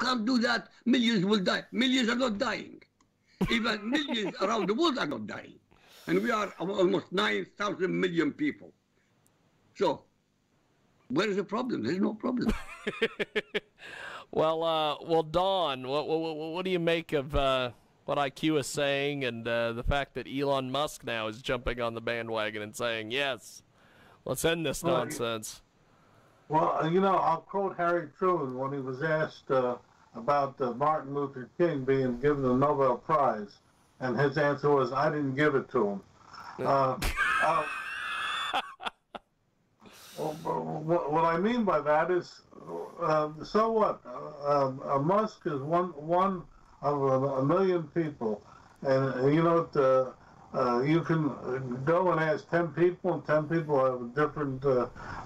can't do that, millions will die. Millions are not dying. Even millions around the world are not dying. And we are almost 9,000 million people. So where is the problem? There's no problem. Well, Don, what do you make of what IQ is saying, and the fact that Elon Musk now is jumping on the bandwagon and saying, yes, let's end this nonsense? Well, you know, I'll quote Harry Truman when he was asked about Martin Luther King being given the Nobel Prize, and his answer was, I didn't give it to him. What I mean by that is, so what? Musk is one of a million people, and you know, you can go and ask 10 people, and 10 people have different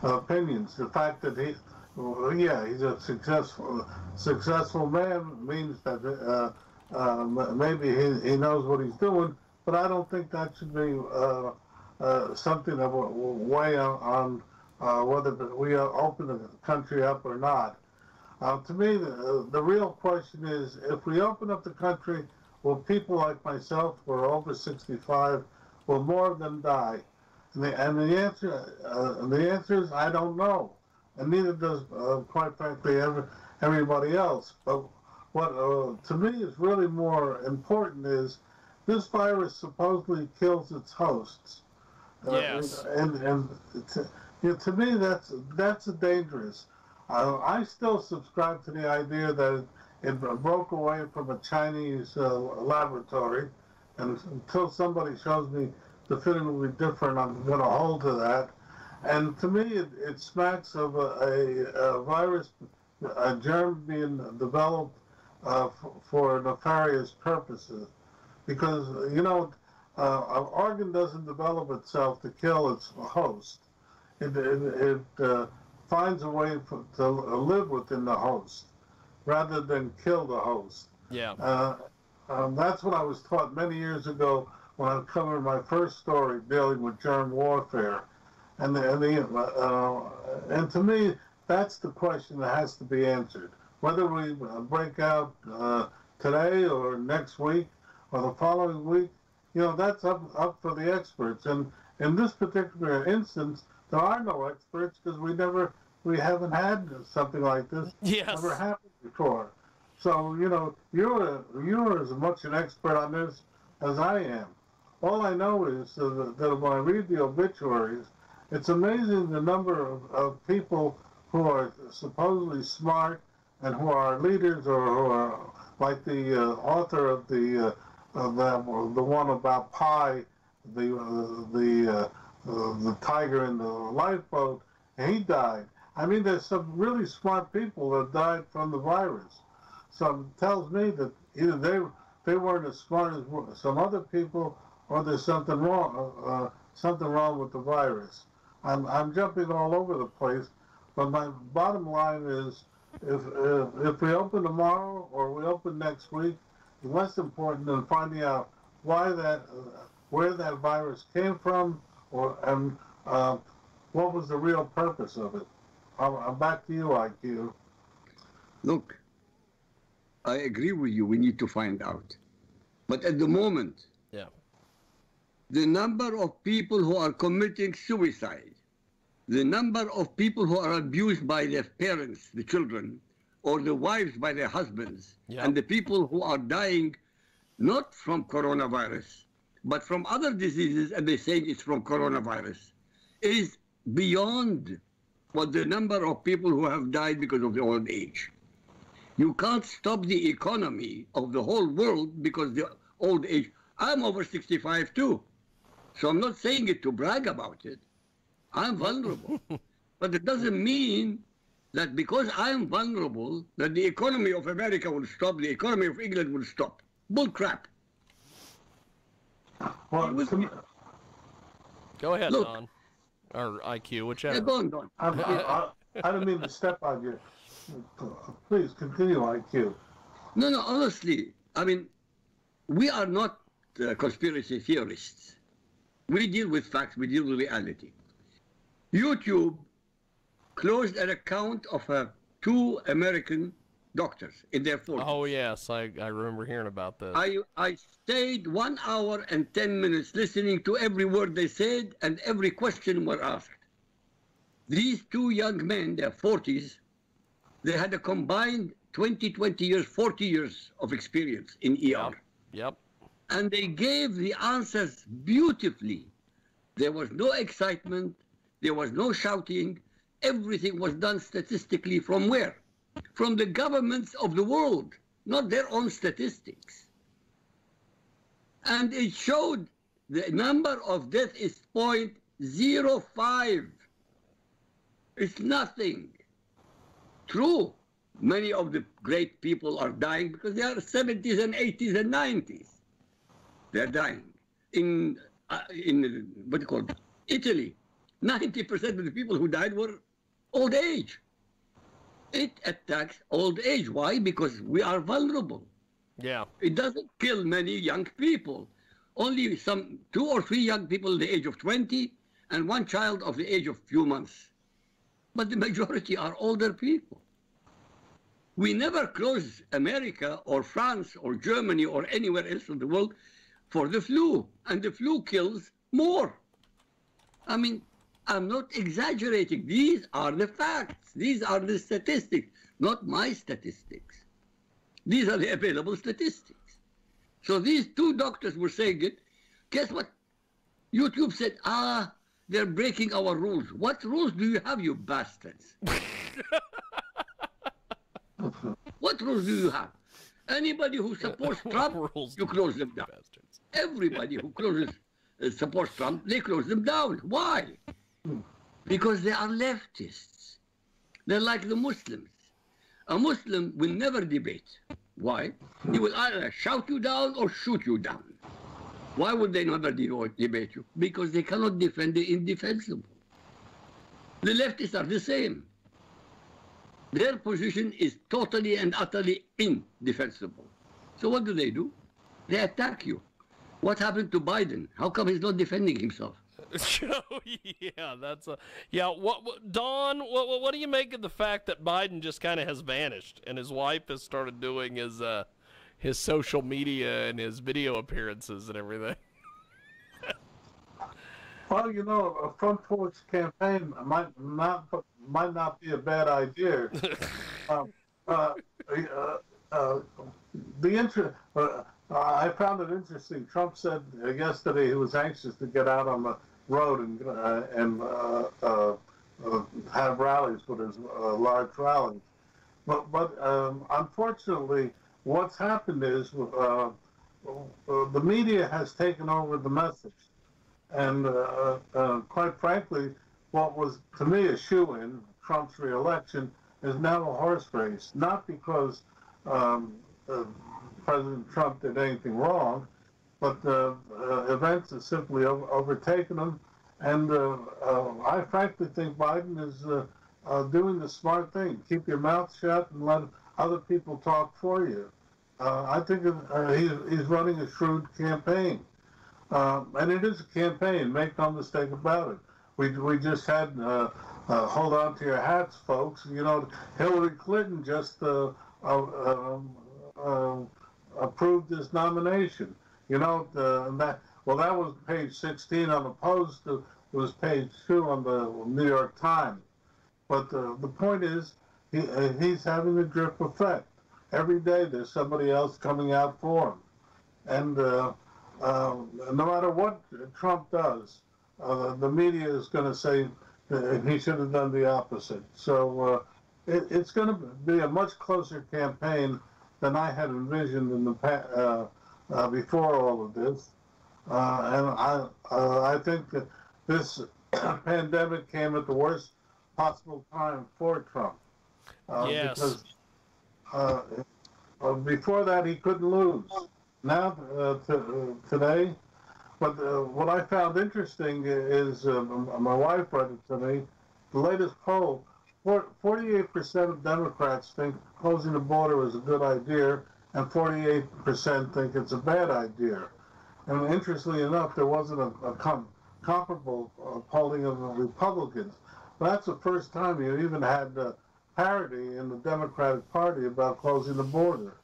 opinions. The fact that he, he's a successful man means that maybe he knows what he's doing, but I don't think that should be something that will weigh on whether we open the country up or not. To me, the real question is, if we open up the country, will people like myself, who are over 65, will more of them die? And the answer is, I don't know. And neither does, quite frankly, everybody else. But what to me is really more important is, this virus supposedly kills its hosts. Yes. To me, that's dangerous. I still subscribe to the idea that it broke away from a Chinese laboratory, and until somebody shows me definitively different, I'm going to hold to that. And to me, it smacks of a virus, a germ being developed for nefarious purposes, because you know, an organ doesn't develop itself to kill its host. It finds a way to live within the host rather than kill the host. Yeah. That's what I was taught many years ago when I covered my first story dealing with germ warfare. And to me, that's the question that has to be answered. Whether we break out today or next week or the following week, you know, that's up for the experts. And in this particular instance, there are no experts, because we haven't had something like this. Yes. Never happened before. So, you know, you're as much an expert on this as I am. All I know is that when I read the obituaries, it's amazing the number of people who are supposedly smart and who are leaders, or who are like the author of the one about Pi, the tiger in the lifeboat, he died. I mean, there's some really smart people that died from the virus. So it tells me that either they weren't as smart as some other people, or there's something wrong with the virus. I'm jumping all over the place, but my bottom line is, if we open tomorrow or we open next week, it's less important than finding out where that virus came from, and what was the real purpose of it? I'm back to you, IQ. Look, I agree with you. We need to find out. But at the moment, the number of people who are committing suicide, the number of people who are abused by their parents, the children, or the wives by their husbands, and the people who are dying not from coronavirus, but from other diseases, and they say it's from coronavirus, is beyond what the number of people who have died because of the old age. You can't stop the economy of the whole world because the old age. I'm over 65 too, so I'm not saying it to brag about it. I'm vulnerable. But it doesn't mean that because I'm vulnerable that the economy of America will stop, the economy of England will stop. Bull crap. Go ahead, look, Don, or IQ, whichever. Yeah, Don. I don't mean to step on you. Please continue, IQ. No, honestly, I mean, we are not conspiracy theorists. We deal with facts, we deal with reality. YouTube closed an account of two American doctors in their 40s. Oh, yes. I remember hearing about this. I stayed 1 hour and 10 minutes listening to every word they said and every question were asked. These two young men, their 40s, they had a combined 40 years of experience in ER. Yep. Yep. And they gave the answers beautifully. There was no excitement. There was no shouting. Everything was done statistically from where? From the governments of the world, not their own statistics. And it showed the number of deaths is 0.05. It's nothing. True, many of the great people are dying because they are 70s and 80s and 90s. They're dying. In what do you call it? Italy, 90% of the people who died were old age. It attacks old age. Why? Because we are vulnerable. Yeah. It doesn't kill many young people. Only some 2 or 3 young people the age of 20 and 1 child of the age of few months. But the majority are older people. We never close America or France or Germany or anywhere else in the world for the flu. And the flu kills more. I mean, I'm not exaggerating. These are the facts. These are the statistics, not my statistics. These are the available statistics. So these two doctors were saying it. Guess what? YouTube said, they're breaking our rules. What rules do you have, you bastards? What rules do you have? Anybody who supports Trump, you close them down. Bastards. Everybody who supports Trump, they close them down. Why? Because they are leftists. They're like the Muslims. A Muslim will never debate. Why? He will either shout you down or shoot you down. Why would they never debate you? Because they cannot defend the indefensible. The leftists are the same. Their position is totally and utterly indefensible. So what do? They attack you. What happened to Biden? How come he's not defending himself? Yeah, that's a... Yeah, Don, what do you make of the fact that Biden just kind of has vanished and his wife has started doing his social media and his video appearances and everything? Well, you know, a front porch campaign might not be a bad idea. I found it interesting. Trump said yesterday he was anxious to get out on the road and have rallies with his large rallies. But unfortunately, what's happened is the media has taken over the message. And quite frankly, what was to me a shoo-in, Trump's re-election, is now a horse race. Not because President Trump did anything wrong, but events have simply overtaken him. And I frankly think Biden is doing the smart thing. Keep your mouth shut and let other people talk for you. I think he's running a shrewd campaign. And it is a campaign, make no mistake about it. We just had, hold on to your hats, folks. You know, Hillary Clinton just approved this nomination. You know, that was page 16 on the Post. It was page 2 on the New York Times. But the point is, he's having a drip effect. Every day there's somebody else coming out for him. And no matter what Trump does, the media is going to say that he should have done the opposite. So it's going to be a much closer campaign than I had envisioned in the before all of this. And I think that this pandemic came at the worst possible time for Trump. Yes. Because before that, he couldn't lose. Now, today, but what I found interesting is, my wife read it to me, the latest poll, 48% of Democrats think closing the border is a good idea, and 48% think it's a bad idea. And interestingly enough, there wasn't a comparable polling of the Republicans. But that's the first time you even had parody in the Democratic Party about closing the border.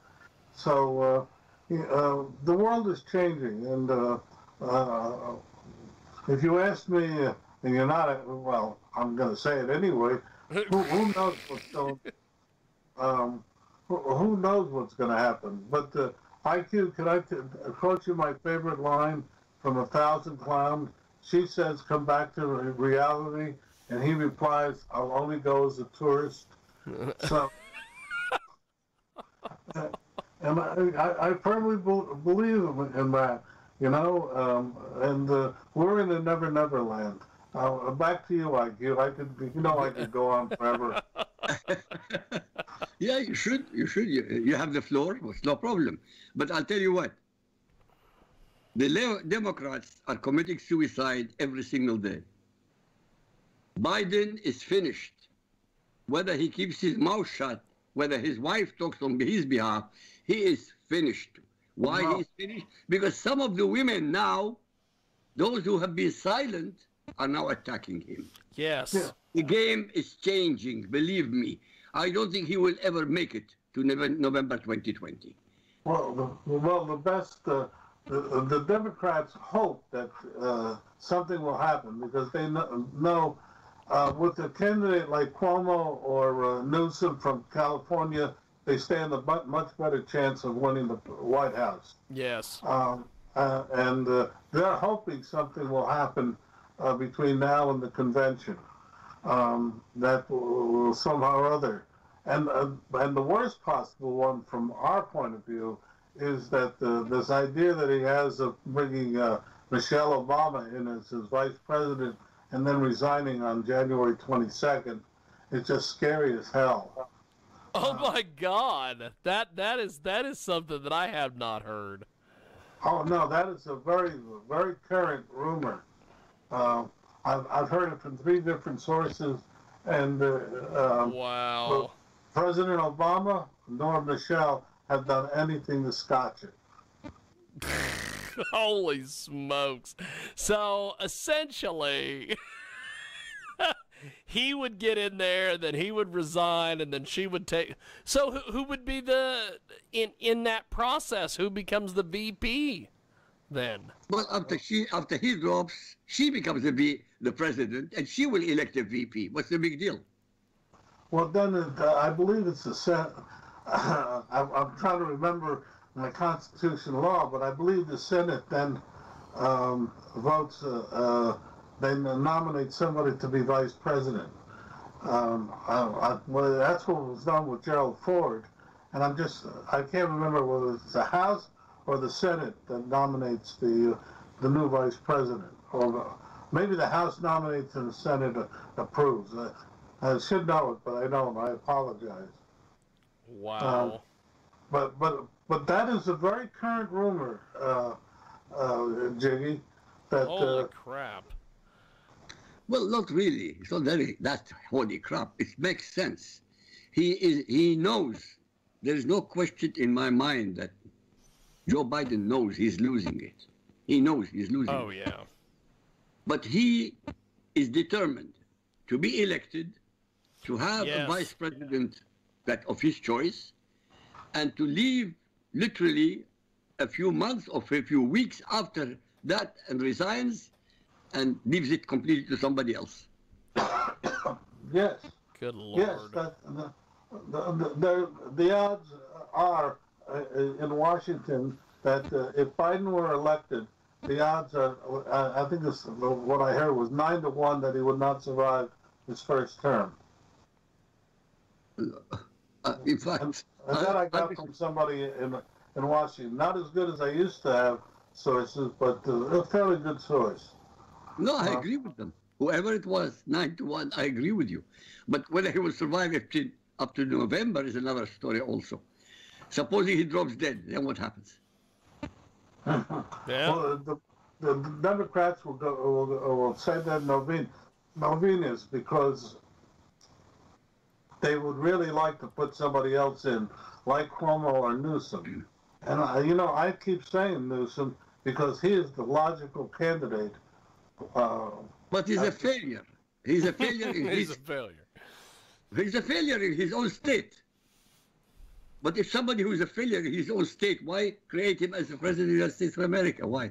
So the world is changing, and if you ask me, and you're not, well, I'm going to say it anyway, who knows what's going who knows what's going to happen? But IQ, can I quote you my favorite line from A Thousand Clowns? She says, "Come back to reality," and he replies, "I'll only go as a tourist." So, and I firmly believe in that, you know. And we're in a never never land. Back to you, IQ. I could, you know, I could go on forever. Yeah, you should. You should. You have the floor. It's no problem. But I'll tell you what. The Democrats are committing suicide every single day. Biden is finished. Whether he keeps his mouth shut, whether his wife talks on his behalf, he is finished. Why he's finished? Because some of the women now, those who have been silent, are now attacking him. Yes. Yeah. The game is changing, believe me. I don't think he will ever make it to November 2020. Well, the best... The Democrats hope that something will happen, because they know with a candidate like Cuomo or Newsom from California, they stand a much better chance of winning the White House. Yes. And they're hoping something will happen between now and the convention that will somehow or other. And the worst possible one from our point of view is that this idea that he has of bringing Michelle Obama in as his vice president and then resigning on January 22nd, it's just scary as hell. Oh my God, that is something that I have not heard. Oh no, that is a very, very current rumor. I've heard it from 3 different sources, and wow. President Obama nor Michelle have done anything to scotch it. Holy smokes. So essentially he would get in there, then he would resign, and then she would take. So who would be the in that process, who becomes the VP then? Well, after he drops, she becomes the president, and she will elect a VP. What's the big deal? Well, then I believe it's the Senate. I'm trying to remember the Constitution law, but I believe the Senate then votes, they nominate somebody to be vice president. Well, that's what was done with Gerald Ford, and I can't remember whether it's the House or the Senate that nominates the new vice president, or maybe the House nominates and the Senate approves. I should know it, but I don't. I apologize. Wow. But that is a very current rumor, Jiggy. That, holy crap. Well, not really. It's not that holy crap. It makes sense. He knows. There is no question in my mind that Joe Biden knows he's losing it. He knows he's losing it. Oh, yeah. But he is determined to be elected, to have a vice president that of his choice, and to leave literally a few months or a few weeks after that and resigns and leaves it completely to somebody else. Yes. Good Lord. Yes, the odds are in Washington that if Biden were elected, the odds are, I think this, what I heard was 9-to-1 that he would not survive his first term. In fact, and that I got from somebody in Washington. Not as good as I used to have sources, but a fairly good source. No, I agree with them. Whoever it was, 9-to-1, I agree with you. But whether he will survive up to November is another story also. Supposing he drops dead, then what happens? Yeah. Well, the Democrats will say that Malvinas, because they would really like to put somebody else in, like Cuomo or Newsom. And, you know, I keep saying Newsom because he is the logical candidate. But he's a failure. He's a failure. There is a failure in his own state. But if somebody who is a failure in his own state, why create him as the President of the United States of America? Why?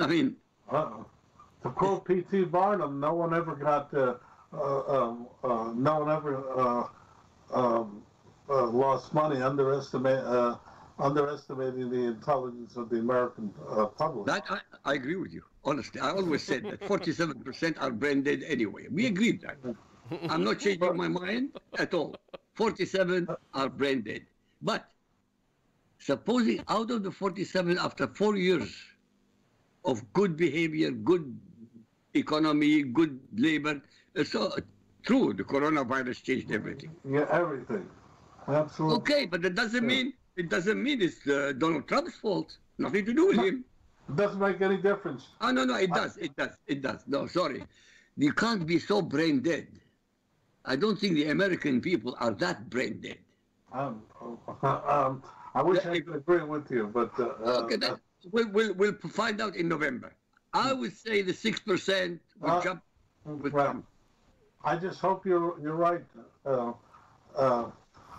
I mean... To quote PT Barnum, no one ever got... lost money underestimating the intelligence of the American public. That I agree with you, honestly. I always said that 47% are brain dead anyway. We agreed that. I'm not changing my mind at all. 47 are brain dead. But supposing out of the 47, after 4 years of good behavior, good economy, good labor, so true, the coronavirus changed everything. Yeah, everything. Absolutely. Okay, but that doesn't mean it's Donald Trump's fault. Nothing to do with him. It doesn't make any difference. Oh, no, no, it does. No, sorry. You can't be so brain dead. I don't think the American people are that brain dead. I wish I could agree with you, but... okay, we'll find out in November. I would say the 6% would jump with Trump. I just hope you're right,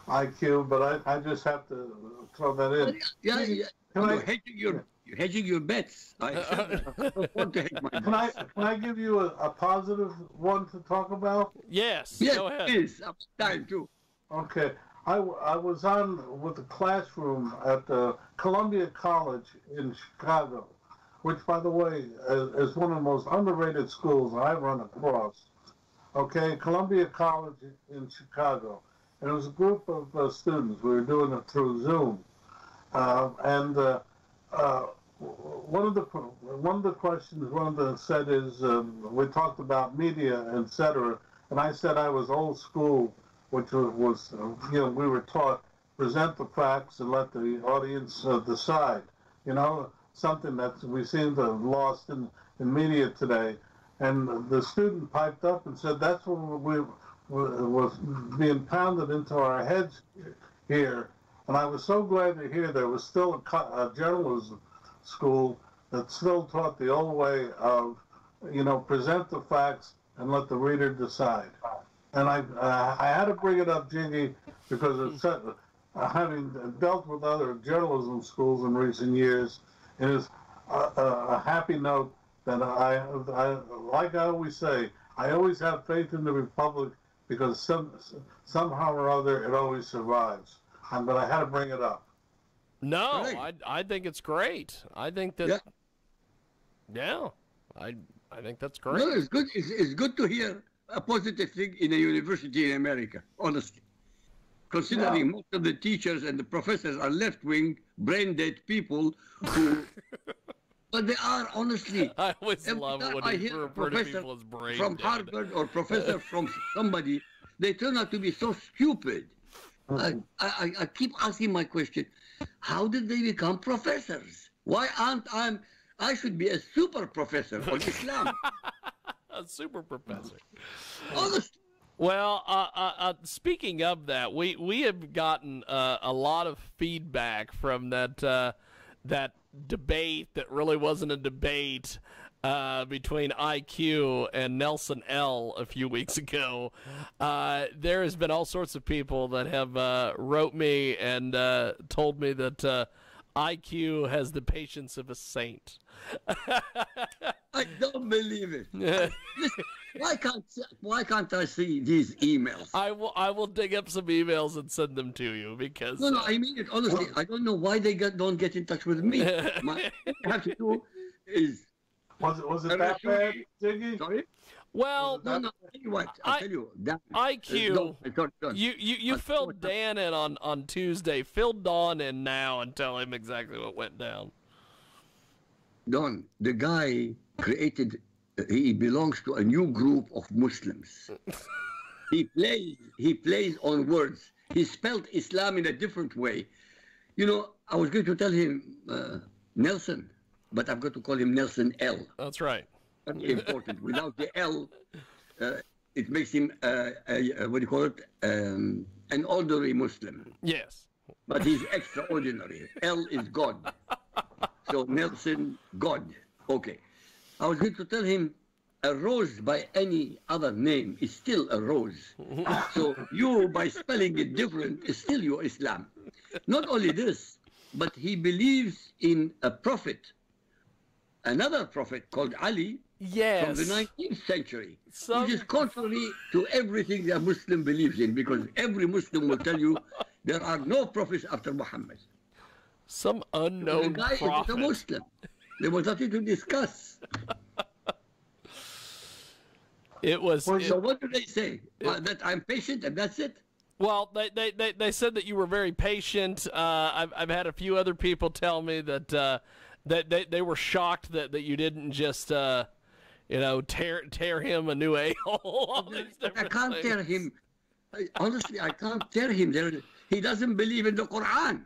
IQ, but I just have to throw that in. Yeah, yeah. You're hedging your bets. I don't want to hedge my bets. Can I give you a positive one to talk about? Yes. Yes, go ahead. Please. I'm time too. Okay. I was on with a classroom at the Columbia College in Chicago, which, by the way, is one of the most underrated schools I've run across. Okay, Columbia College in Chicago. And it was a group of students. We were doing it through Zoom. One of the questions Rhonda said is, we talked about media, etc. And I said I was old school, which was we were taught, present the facts and let the audience decide. You know, something that we seem to have lost in media today. And the student piped up and said, that's what was being pounded into our heads here. And I was so glad to hear there was still a journalism school that still taught the old way of, present the facts and let the reader decide. And I had to bring it up, Jiggy, because it's, having dealt with other journalism schools in recent years, it is a happy note that I like I always say, I always have faith in the Republic because somehow or other it always survives. But I had to bring it up. No, I think it's great. I think that. Yeah, I think that's great. No, it's good. It's good to hear a positive thing in a university in America. Honestly, considering most of the teachers and the professors are left-wing, brain-dead people who. But they are, honestly. I always love when I hear a professor from Harvard or professor from somebody, they turn out to be so stupid. I keep asking my question, how did they become professors? Why aren't I should be a super professor on Islam. A super professor. Honestly. Well, speaking of that, we have gotten a lot of feedback from that that debate that really wasn't a debate between IQ and Nelson L a few weeks ago. There has been all sorts of people that have wrote me and told me that IQ has the patience of a saint. I don't believe it. Listen, why can't I see these emails? I will dig up some emails and send them to you because no, I mean it honestly. I don't know why they don't get in touch with me. What I have to do is was it that bad, Jiggy? Sorry. Well, no. Anyway, I'll tell you. IQ, you filled Dan in on Tuesday. Fill Don in now and tell him exactly what went down. Don, the guy created, he belongs to a new group of Muslims. He plays on words. He spelled Islam in a different way. You know, I was going to tell him Nelson, but I've got to call him Nelson L. That's right. Important. Without the L, it makes him an ordinary Muslim. Yes, but he's extraordinary. L is God, so Nelson God. Okay, I was going to tell him a rose by any other name is still a rose. So you, by spelling it different, is still your Islam. Not only this, but he believes in a prophet, another prophet called Ali, yes, from the 19th century, which is contrary to everything that Muslim believes in, because every Muslim will tell you there are no prophets after Muhammad. Some unknown prophet. The guy is a Muslim. There was nothing to discuss. It was. Well, so what do they say? That I'm patient and that's it? Well, they said that you were very patient. I've had a few other people tell me that that they were shocked that you didn't just you know, tear him a new a-hole. I can't things. Tear him. Honestly, I can't tear him. He doesn't believe in the Quran.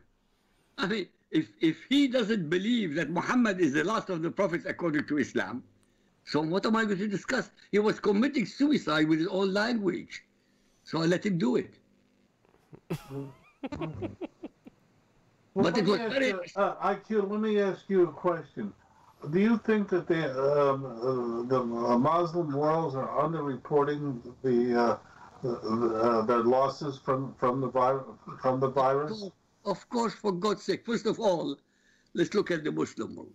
I mean, if he doesn't believe that Muhammad is the last of the prophets according to Islam, so what am I going to discuss? He was committing suicide with his own language. So I let him do it. But it was very... IQ, let me ask you a question. Do you think that the Muslim worlds are underreporting their losses from the virus? Of course, for God's sake. First of all, let's look at the Muslim world.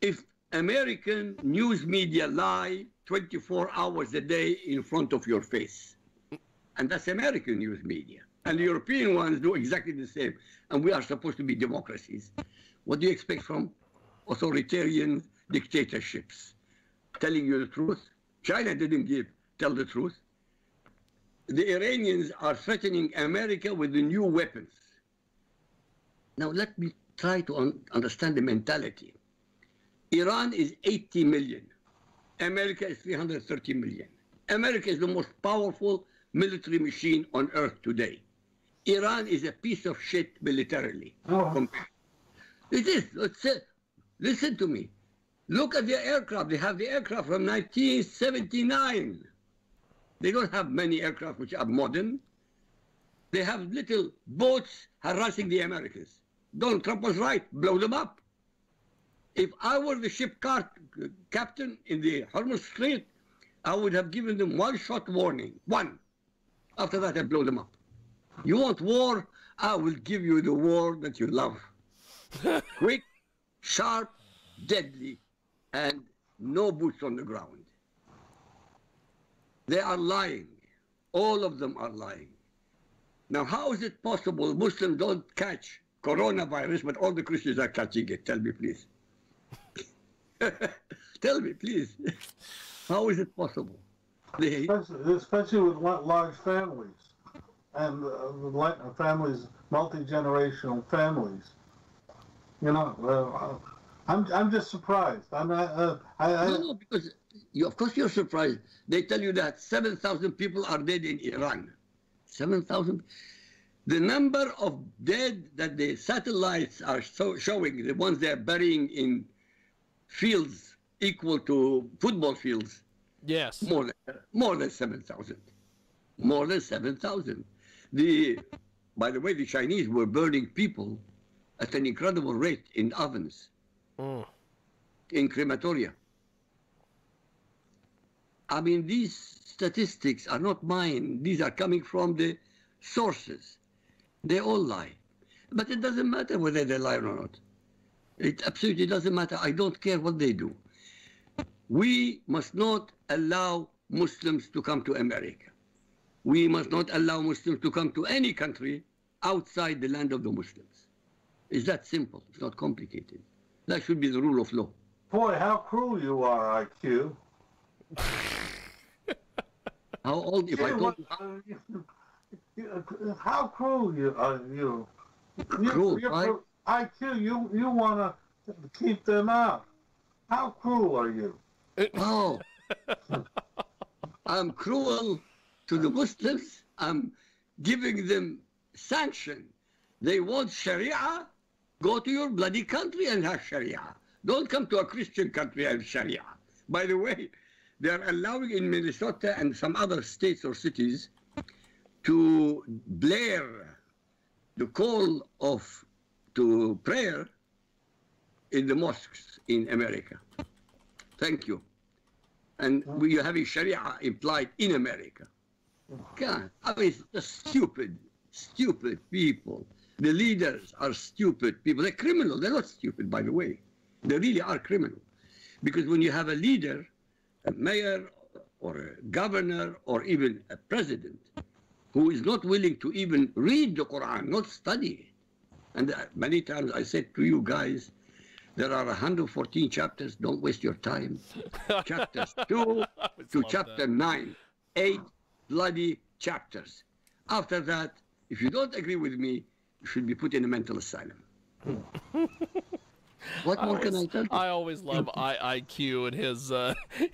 If American news media lie 24 hours a day in front of your face, and that's American news media, and the European ones do exactly the same, and we are supposed to be democracies, what do you expect from authoritarian dictatorships? Telling you the truth? China didn't tell the truth. The Iranians are threatening America with the new weapons. Now, let me try to understand the mentality. Iran is 80 million. America is 330 million. America is the most powerful military machine on earth today. Iran is a piece of shit militarily. Oh. It is. Listen to me. Look at their aircraft. They have the aircraft from 1979. They don't have many aircraft which are modern. They have little boats harassing the Americans. Donald Trump was right. Blow them up. If I were the ship captain in the Hormuz Strait, I would have given them one-shot warning. One. After that, I blow them up. You want war? I will give you the war that you love. Quick, sharp, deadly, and no boots on the ground. They are lying. All of them are lying. Now, how is it possible Muslims don't catch coronavirus, but all the Christians are catching it? Tell me, please. Tell me, please. How is it possible? Especially with large families and families, multi-generational families. You know, I'm just surprised. I'm not. No, because of course you're surprised. They tell you that 7,000 people are dead in Iran. 7,000. The number of dead that the satellites are showing, the ones they're burying in fields equal to football fields. Yes. More than 7,000. More than 7,000. By the way, the Chinese were burning people at an incredible rate in ovens, in crematoria. I mean, these statistics are not mine. These are coming from the sources. They all lie. But it doesn't matter whether they lie or not. It absolutely doesn't matter. I don't care what they do. We must not allow Muslims to come to America. We must not allow Muslims to come to any country outside the land of the Muslims. It's that simple. It's not complicated. That should be the rule of law. Boy, how cruel you are, IQ. How old if I told you? How cruel you are, you. Cruel, IQ, you want to keep them out. How cruel are you? Oh, I'm cruel to the Muslims. I'm giving them sanction. They want Sharia? Go to your bloody country and have Sharia. Don't come to a Christian country and Sharia. By the way, they are allowing in Minnesota and some other states or cities to blare the call to prayer in the mosques in America. Thank you. And we have a Sharia implied in America. God, I mean, it's just stupid, stupid people. The leaders are stupid people. They're criminal. They're not stupid, by the way. They really are criminal. Because when you have a leader, a mayor, or a governor, or even a president, who is not willing to even read the Quran, not study it. And many times I said to you guys, there are 114 chapters. Don't waste your time. Chapters 2 to chapter 9. 8 bloody chapters. After that, if you don't agree with me, you should be put in a mental asylum. What more can I tell you? I always love IQ and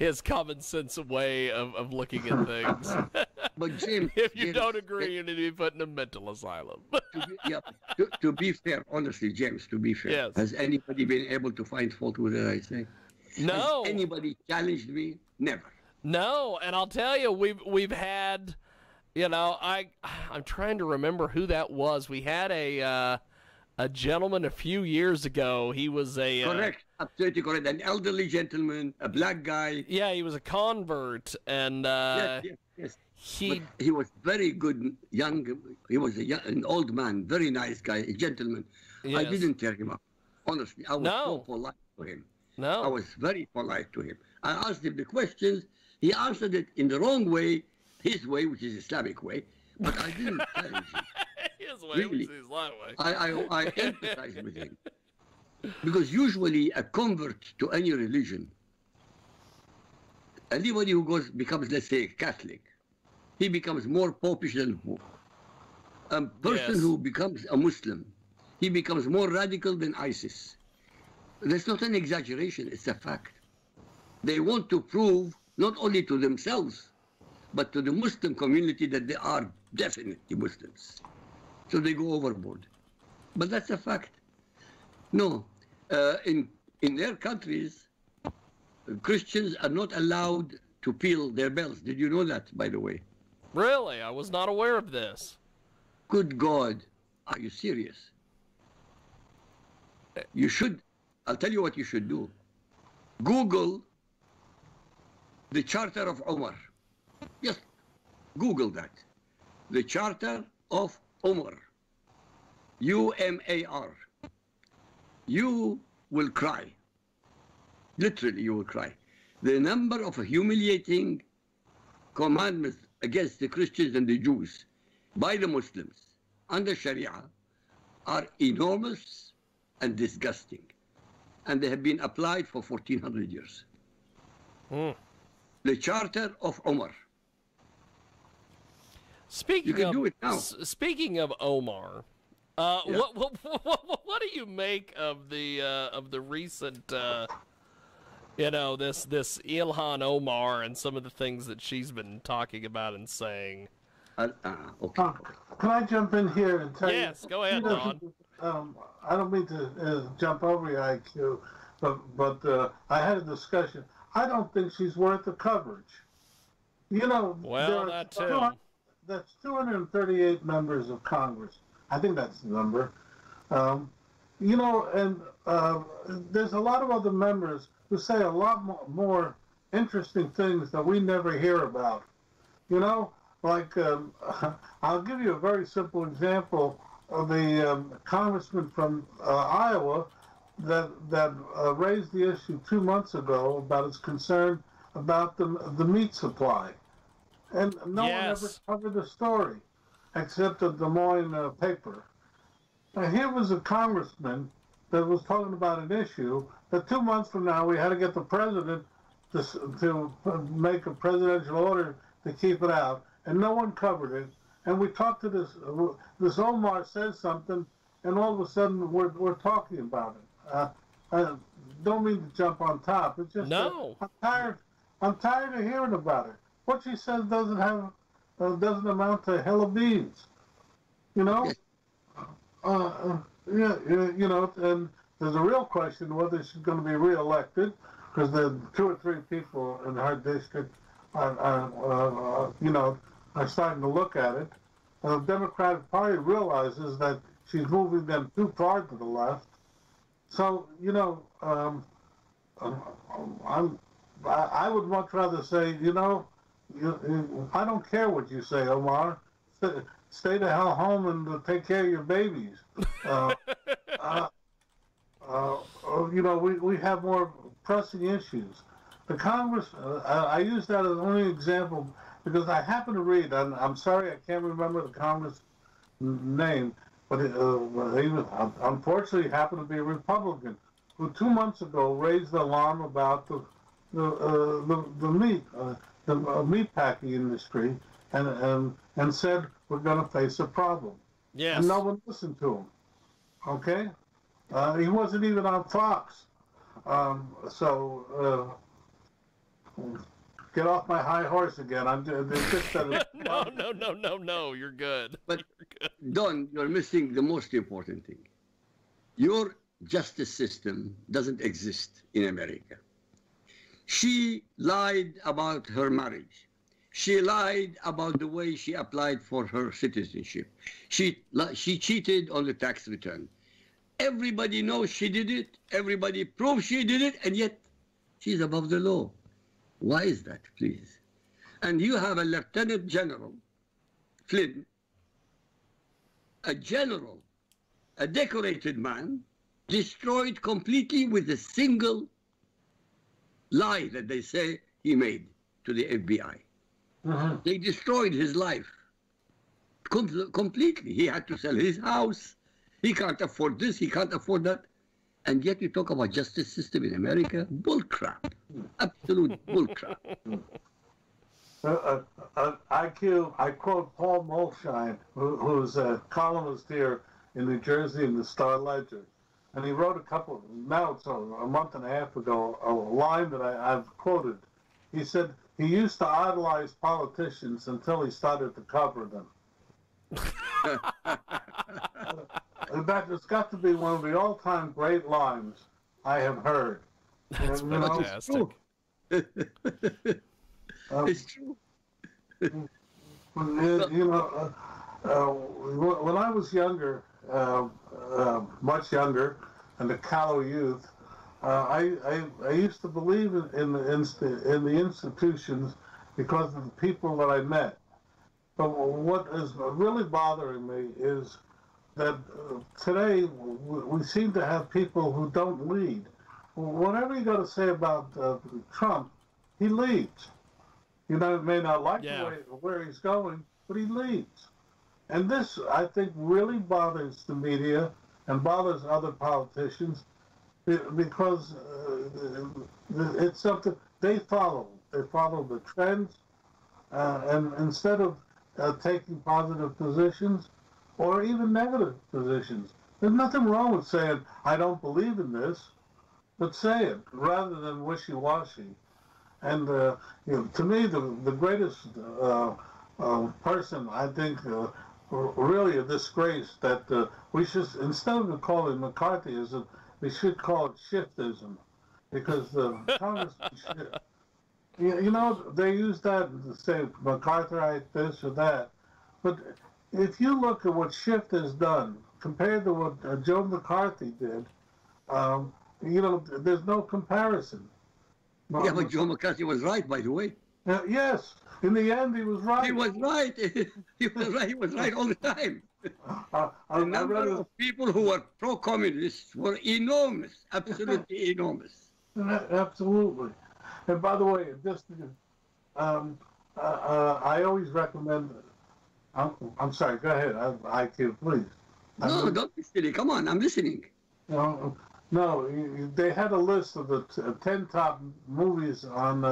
his common sense way of looking at things. But James, if you don't agree, you need to be put in a mental asylum. To be fair, honestly, James, to be fair, yes. Has anybody been able to find fault with it, I say? No. Has anybody challenged me? Never. No, and I'll tell you, we've had, you know, I'm trying to remember who that was. We had a gentleman a few years ago. He was a correct, absolutely correct, an elderly gentleman, a black guy. Yeah, he was a convert, and yes. He was very good, young. He was an old man, very nice guy, a gentleman. Yes. I didn't tear him up, honestly. I was so polite to him. No, I was very polite to him. I asked him the questions. He answered it in the wrong way, his way, which is Islamic way. But I didn't challenge him. Really. I empathize with him. Because usually a convert to any religion, anybody who becomes, let's say, a Catholic, he becomes more popish than Pope. A person who becomes a Muslim, he becomes more radical than ISIS. That's not an exaggeration, it's a fact. They want to prove, not only to themselves, but to the Muslim community that they are definitely Muslims. So they go overboard. But that's a fact. No, in their countries, Christians are not allowed to peel their bells. Did you know that, by the way? Really? I was not aware of this. Good God. Are you serious? You should, I'll tell you what you should do. Google the Charter of Umar. Just Google that. The Charter of Umar, U-M-A-R, you will cry. Literally, you will cry. The number of humiliating commandments against the Christians and the Jews by the Muslims under Sharia are enormous and disgusting. And they have been applied for 1,400 years. Mm. The Charter of Umar. Speaking of Omar, what do you make of the recent, you know, this Ilhan Omar and some of the things that she's been talking about and saying? Okay. Can I jump in here and tell you? Yes, go ahead, Ron. I don't mean to jump over your IQ, but I had a discussion. I don't think she's worth the coverage. You know, well, that too. That's 238 members of Congress. I think that's the number. You know, and there's a lot of other members who say a lot more interesting things that we never hear about. You know, like, I'll give you a very simple example of the congressman from Iowa that raised the issue 2 months ago about his concern about the meat supply. And no one ever covered the story, except the Des Moines paper. And here was a congressman that was talking about an issue that 2 months from now we had to get the president to make a presidential order to keep it out, and no one covered it. And we talked to this Omar says something, and all of a sudden we're talking about it. I don't mean to jump on top. It's just I'm tired of hearing about it. What she says doesn't amount to a hill of beans, you know. You know, and there's a real question whether she's going to be reelected, because the 2 or 3 people in her district are you know, are starting to look at it. And the Democratic Party realizes that she's moving them too far to the left. So you know, I'm I would much rather say, you know, I don't care what you say, Omar. Stay the hell home and take care of your babies. You know, we have more pressing issues. The Congress, I use that as only example because I happen to read, and I'm sorry I can't remember the Congress name, but he unfortunately happened to be a Republican who 2 months ago raised the alarm about the meatpacking industry, and said we're going to face a problem. Yes. And no one listened to him. Okay, he wasn't even on Fox. Get off my high horse again. I'm just no. You're good. But you're good. Don, you're missing the most important thing. Your justice system doesn't exist in America. She lied about her marriage. She lied about the way she applied for her citizenship. She cheated on the tax return. Everybody knows she did it. Everybody proves she did it, and yet she's above the law. Why is that, please? And you have a Lieutenant General, Flynn, a general, a decorated man, destroyed completely with a single lie that they say he made to the FBI. Uh-huh. They destroyed his life completely. He had to sell his house. He can't afford this. He can't afford that. And yet you talk about justice system in America. Bullcrap. Absolute bullcrap. I quote Paul Mulshine, who's a columnist here in New Jersey in the Star-Ledger. And he wrote a month and a half ago, a line that I've quoted. He said, he used to idolize politicians until he started to cover them. That has got to be one of the all-time great lines I have heard. That's fantastic. It's true. When I was younger, much younger, and a callow youth, I used to believe in the institutions because of the people that I met. But what is really bothering me is that today we seem to have people who don't lead. Whatever you got to say about Trump, he leads. You know, may not like where he's going, but he leads. And this, I think, really bothers the media and bothers other politicians. Because it's something they follow. They follow the trends, and instead of taking positive positions or even negative positions, there's nothing wrong with saying I don't believe in this, but say it rather than wishy-washy. And you know, to me, the greatest person I think. Really a disgrace that we should, instead of calling McCarthyism, we should call it shiftism, because Congress, you know, they use that to say McCarthyite this or that, but if you look at what shift has done compared to what Joe McCarthy did, you know, there's no comparison. Yeah, but Joe McCarthy was right, by the way. Yes, in the end, he was right. He was right. He was right. He was right all the time. The number of people who were pro-communists were enormous, absolutely enormous. Absolutely. And by the way, just I always recommend. I'm sorry. Go ahead. I can't, please. No, don't be silly. Come on, I'm listening. No, they had a list of the 10 top movies on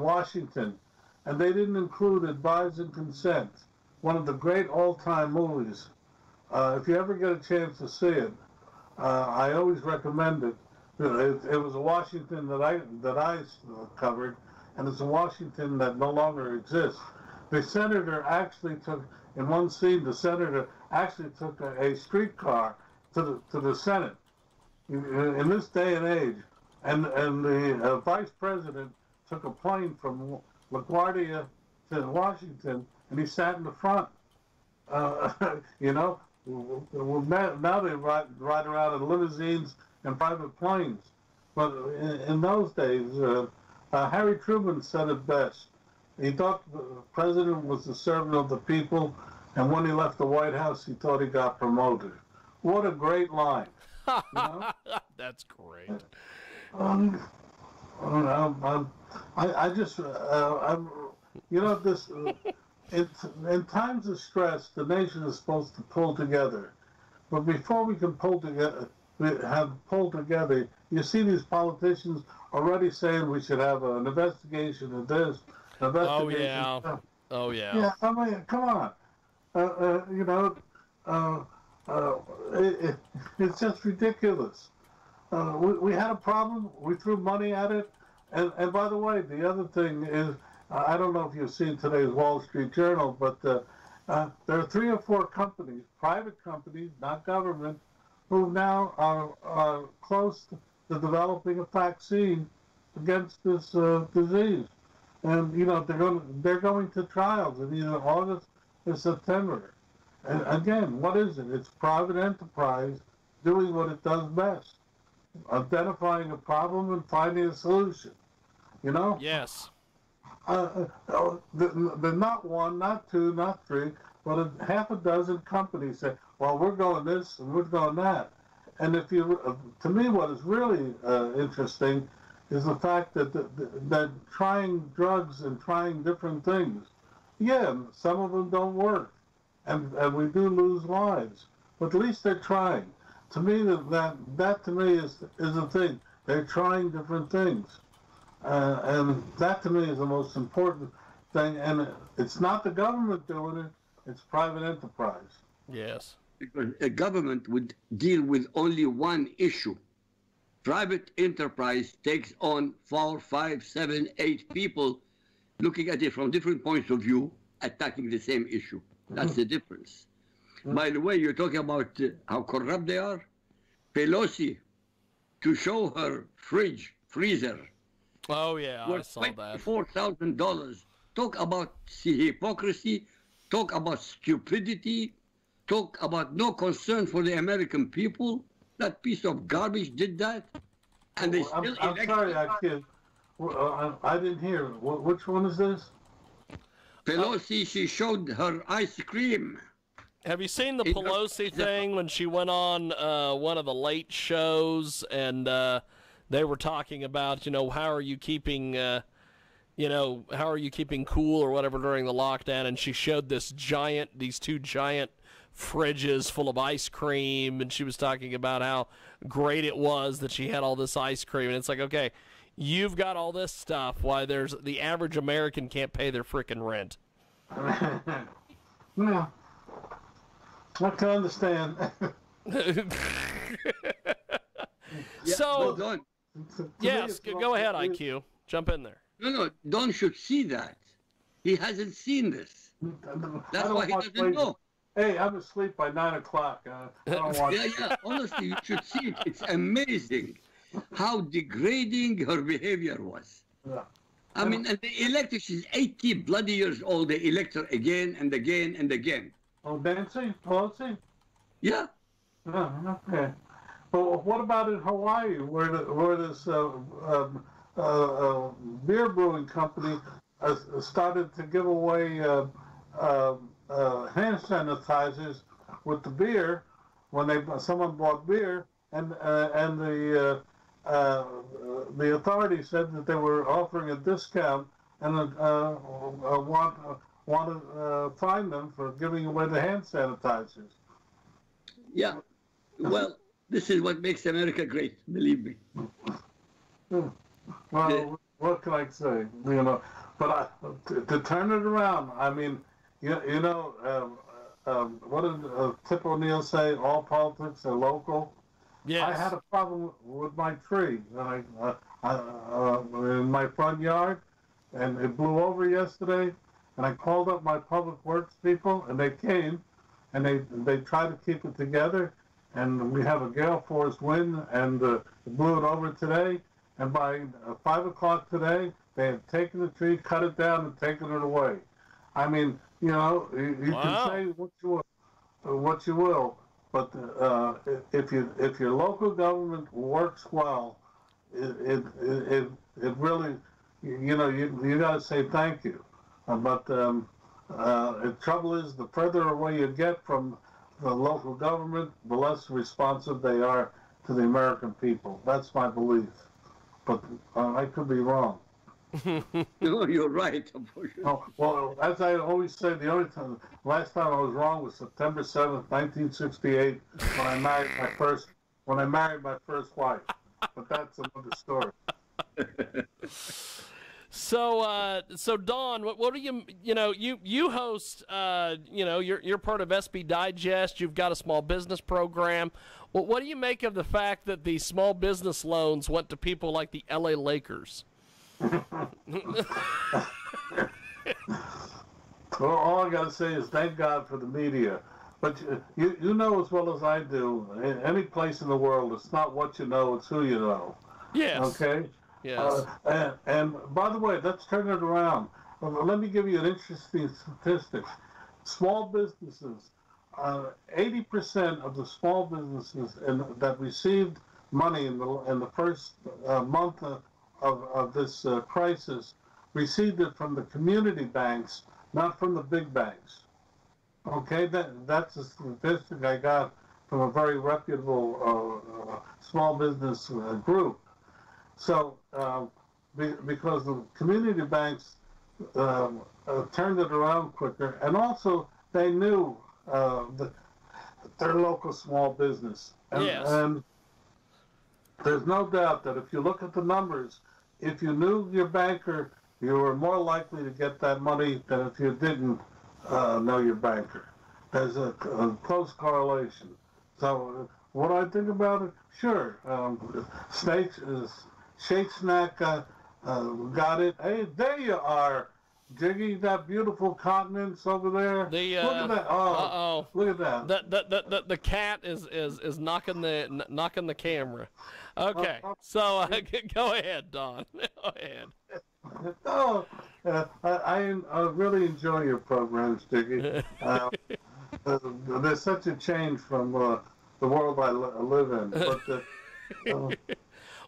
Washington, and they didn't include Advise and Consent, one of the great all-time movies. If you ever get a chance to see it, I always recommend it. It was a Washington that I covered, and it's a Washington that no longer exists. The senator actually took, in one scene, the senator actually took a streetcar to the Senate. In this day and age, and the vice president took a plane from LaGuardia to Washington, and he sat in the front. You know, now they ride around in limousines and private planes. But in those days, Harry Truman said it best. He thought the president was the servant of the people, and when he left the White House, he thought he got promoted. What a great line. You know? That's great. In times of stress, the nation is supposed to pull together. But before we can pull together, you see these politicians already saying we should have an investigation of this, an investigation of that. Oh, yeah. Yeah, I mean, come on. It's just ridiculous. We had a problem. We threw money at it. And by the way, the other thing is, I don't know if you've seen today's Wall Street Journal, but there are 3 or 4 companies, private companies, not government, who now are close to developing a vaccine against this disease. And, you know, they're going to trials in either August or September. And again, what is it? It's private enterprise doing what it does best, identifying a problem and finding a solution, you know? Yes. They're not 1, not 2, not 3, but half a dozen companies say, well, we're going this and we're going that. And if you, to me, what is really interesting is the fact that that trying drugs and trying different things, yeah, some of them don't work, and we do lose lives. But at least they're trying. To me, that to me is the thing. They're trying different things. And that to me is the most important thing, and it's not the government doing it, it's private enterprise. Yes. Because a government would deal with only one issue. Private enterprise takes on 4, 5, 7, 8 people looking at it from different points of view, attacking the same issue. That's the difference. By the way, you're talking about how corrupt they are. Pelosi, to show her freezer, oh, yeah, I saw that. $4,000. Talk about hypocrisy, talk about stupidity, talk about no concern for the American people. That piece of garbage did that. And they still I'm sorry, I didn't hear. Which one is this? Pelosi, she showed her ice cream. Have you seen the Pelosi thing when she went on one of the late shows and... they were talking about, you know, how are you keeping, how are you keeping cool or whatever during the lockdown? And she showed this giant, these 2 giant fridges full of ice cream, and she was talking about how great it was that she had all this ice cream. And it's like, okay, you've got all this stuff. Why there's the average American can't pay their frickin' rent? No, I can understand. Yeah, so. Yes, go ahead, IQ. Jump in there. No, Don should see that. He hasn't seen this. That's why he doesn't know. Hey, I'm asleep by 9 o'clock. I don't watch yeah. Honestly, you should see it. It's amazing how degrading her behavior was. Yeah. I mean, and they elected, she's 80 bloody years old. They elect her again and again and again. Oh, Nancy? Pelosi? Yeah. Okay. But what about in Hawaii, where this beer brewing company started to give away hand sanitizers with the beer when someone bought beer, and the authorities said that they were offering a discount and want to fine them for giving away the hand sanitizers? Yeah, well. This is what makes America great, believe me. Well, what can I say? You know, but to turn it around, I mean, what did Tip O'Neill say? All politics are local. Yes. I had a problem with my tree in my front yard, and it blew over yesterday. And I called up my public works people, and they came, and they tried to keep it together. And we have a gale force wind, and blew it over today. And by 5 o'clock today, they had taken the tree, cut it down, and taken it away. I mean, you know, you can say what you will, but if your local government works well, it really, you know, you got to say thank you. But the trouble is, the further away you get from the local government, the less responsive they are to the American people. That's my belief. But I could be wrong. No, you're right. Oh, well, as I always say, the only time, last time I was wrong was September 7th, 1968, when I married my first wife. But that's another story. So, so Don, what do you, you host, you're part of SB Digest. You've got a small business program. Well, what do you make of the fact that the small business loans went to people like the LA Lakers? Well, all I got to say is thank God for the media. But you know as well as I do, in any place in the world, it's not what you know, it's who you know. Yes. Okay? Yes. And by the way, let's turn it around. Let me give you an interesting statistic. Small businesses, 80% of the small businesses that received money in the first month of this crisis received it from the community banks, not from the big banks. Okay, that's a statistic I got from a very reputable small business group. So, because the community banks turned it around quicker, and also they knew their local small business. And, yes. And there's no doubt that if you look at the numbers, if you knew your banker, you were more likely to get that money than if you didn't know your banker. There's a close correlation. So what I think about it, sure, Shake Snack got it. Hey, there you are, Jiggy. That beautiful continent's over there. The, look at that. Oh, uh-oh. Look at that. The cat is knocking the camera. Okay, so go ahead, Don. Go ahead. Oh, I really enjoy your programs, Dickie. There's such a change from the world I live in. But,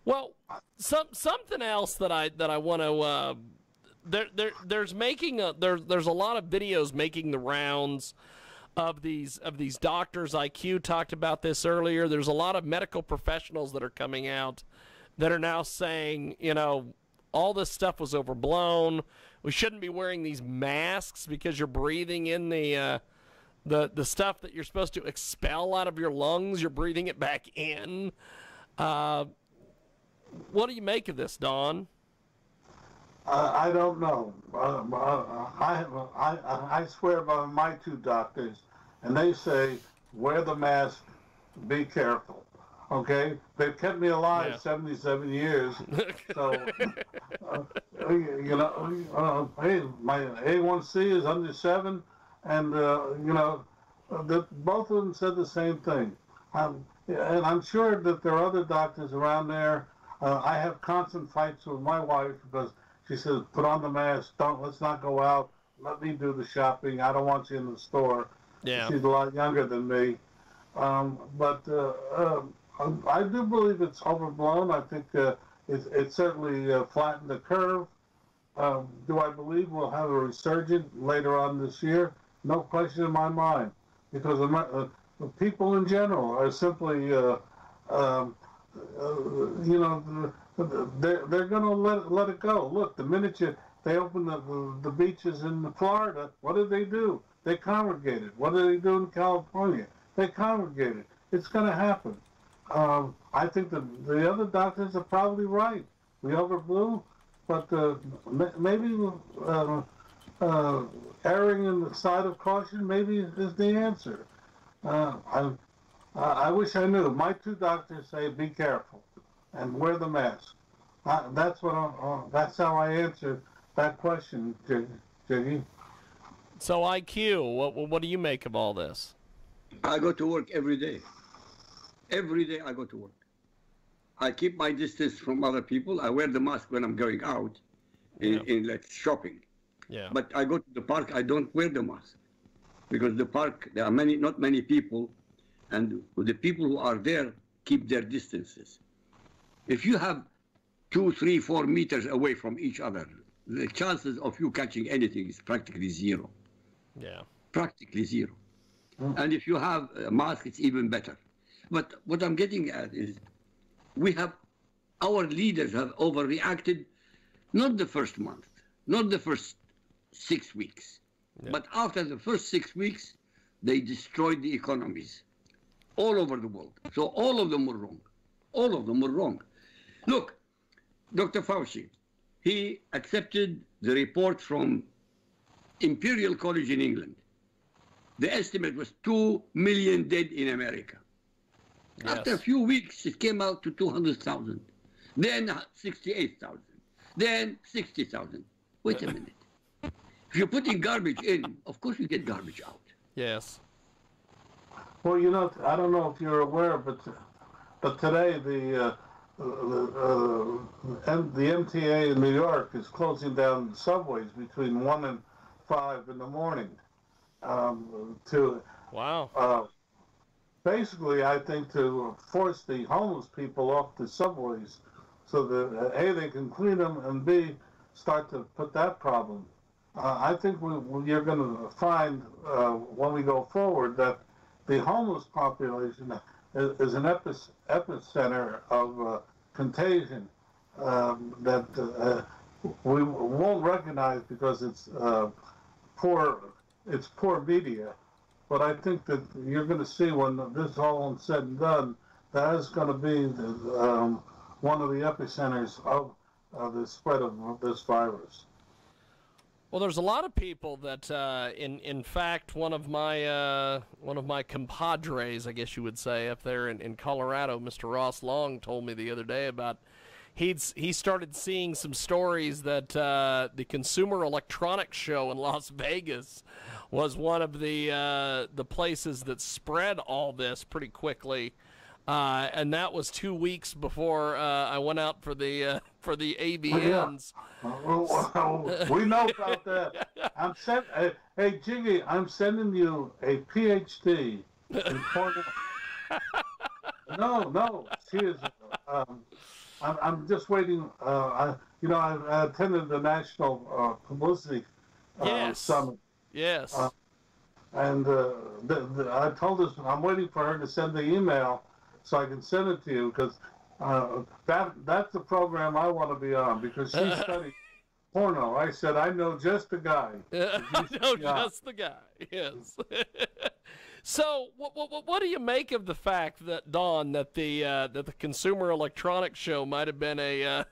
well, something else that I want to there's a lot of videos making the rounds of these doctors. IQ talked about this earlier. There's a lot of medical professionals that are coming out that are now saying, you know, all this stuff was overblown. We shouldn't be wearing these masks because you're breathing in the stuff that you're supposed to expel out of your lungs. You're breathing it back in. What do you make of this, Don? I don't know. I swear by my two doctors, and they say wear the mask, be careful. Okay, they've kept me alive 77 years, so you know, hey, my A1C is under 7, and you know, both of them said the same thing. And I'm sure that there are other doctors around there. I have constant fights with my wife because she says, "Put on the mask. Let's not go out. Let me do the shopping. I don't want you in the store." Yeah, she's a lot younger than me, but. I do believe it's overblown. I think it certainly flattened the curve. Do I believe we'll have a resurgence later on this year? No question in my mind, because the people in general are simply, you know, they're going to let it go. Look, the minute they opened the beaches in Florida, what did they do? They congregated. What did they do in California? They congregated. It's going to happen. I think the other doctors are probably right. We overblew, but maybe erring on the side of caution maybe is the answer. I wish I knew. My two doctors say be careful and wear the mask. That's how I answer that question, Jiggy. So IQ, what do you make of all this? I go to work every day. Every day I go to work. I keep my distance from other people. I wear the mask when I'm going out in like shopping. Yeah. But I go to the park, I don't wear the mask. Because the park, there are not many people, and the people who are there keep their distances. If you have 2, 3, 4 meters away from each other. The chances of you catching anything is practically zero. Yeah. Practically zero. Oh. And if you have a mask, it's even better. But what I'm getting at is we have, our leaders have overreacted, not the first month, not the first 6 weeks, yeah. but after the first 6 weeks, they destroyed the economies all over the world. So all of them were wrong. All of them were wrong. Look, Dr. Fauci, he accepted the report from Imperial College in England. The estimate was 2 million dead in America. Yes. After a few weeks, it came out to 200,000, then 68,000, then 60,000. Wait a minute. If you're putting garbage in, of course you get garbage out. Yes. Well, you know, I don't know if you're aware, but today the MTA in New York is closing down subways between 1 and 5 in the morning. Wow. Basically, I think to force the homeless people off the subways, so that A, they can clean them, and B, start to put that problem. I think you're going to find when we go forward that the homeless population is an epicenter of contagion that we won't recognize because it's poor media. But I think that you're going to see when this all is said and done, that is going to be the, one of the epicenters of the spread of this virus. Well, there's a lot of people that, in fact, one of my compadres, I guess you would say, up there in Colorado, Mr. Ross Long, told me the other day about he started seeing some stories that the Consumer Electronics Show in Las Vegas was one of the places that spread all this pretty quickly, and that was 2 weeks before I went out for the ABNs. Yeah. We know about that. Hey, Jiggy, I'm sending you a PhD. No, she is. I'm just waiting. I attended the National Publicity yes. Summit. Yes. I told her I'm waiting for her to send the email so I can send it to you because. That's the program I want to be on because she studied porno. I said, I know just the guy. Yes. So what do you make of the fact that, Don, that the Consumer Electronics Show might have been a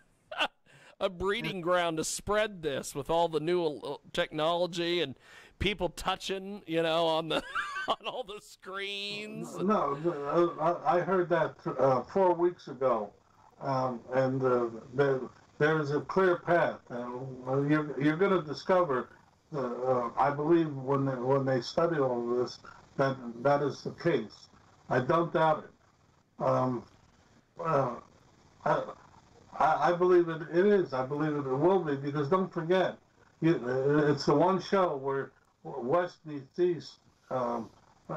breeding ground to spread this with all the new technology and people touching, you know, on the... on all the screens. No, I heard that 4 weeks ago, and there is a clear path. You're going to discover, I believe, when they study all of this, that is the case. I don't doubt it. I believe it is. I believe it will be because don't forget, it's the one show where West meets East.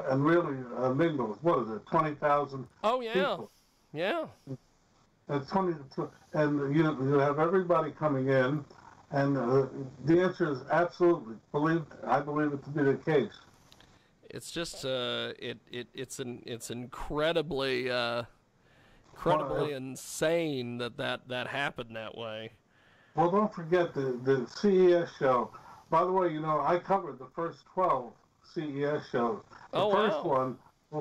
And really mingles. What is it? 20,000. Oh yeah, people. Yeah. That's 20, and you have everybody coming in, and the answer is absolutely. I believe it to be the case. It's just it's incredibly insane that happened that way. Well, don't forget the CES show. By the way, I covered the first 12. CES shows. The first one, it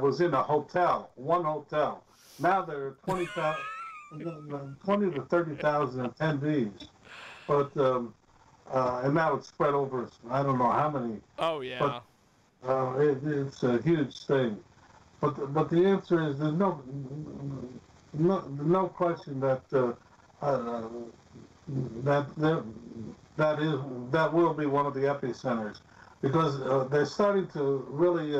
was in a hotel, one hotel. Now there are 20 to 30,000 attendees, but and now it's spread over. I don't know how many. Oh yeah. But, it's a huge thing. But the answer is there's no question that that will be one of the epicenters. Because they're starting to really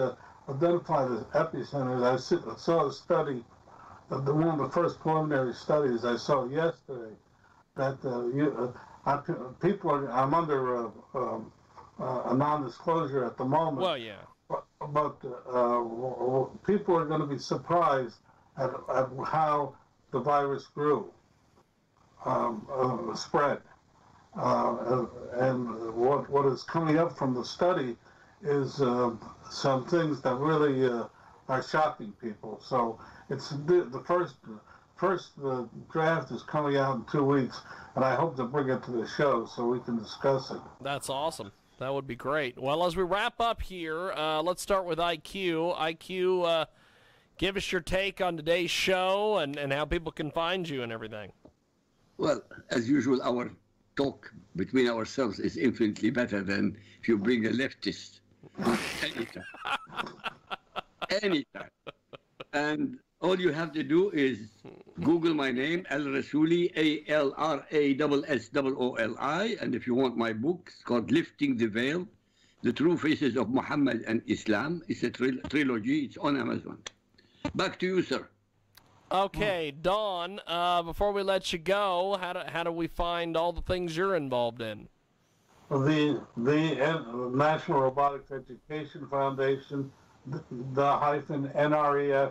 identify the epicenters. I saw a study, one of the first preliminary studies I saw yesterday, that I'm under a non-disclosure at the moment. Well, yeah. But people are going to be surprised at how the virus grew. of the spread. And what is coming up from the study is some things that really are shocking people. So it's the first draft is coming out in 2 weeks, and I hope to bring it to the show so we can discuss it. That's awesome. That would be great. Well, as we wrap up here, let's start with IQ. IQ, give us your take on today's show and how people can find you and everything. Well, as usual, our talk between ourselves is infinitely better than if you bring a leftist anytime. Anytime. And all you have to do is Google my name, Al Rasuli, A-L-R-A-S-S-O-O-L-I, and if you want my book, it's called Lifting the Veil, The True Faces of Muhammad and Islam. It's a trilogy. It's on Amazon. Back to you, sir. Okay, Don, before we let you go, how do we find all the things you're involved in? The National Robotics Education Foundation, the hyphen NREF.